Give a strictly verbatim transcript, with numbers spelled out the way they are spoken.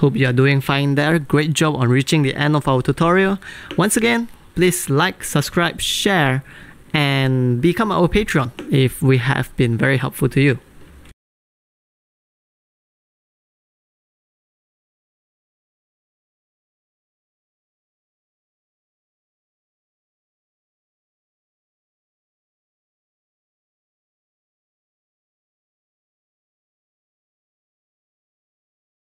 Hope you are doing fine there. Great job on reaching the end of our tutorial. Once again, please like, subscribe, share, and become our Patreon if we have been very helpful to you.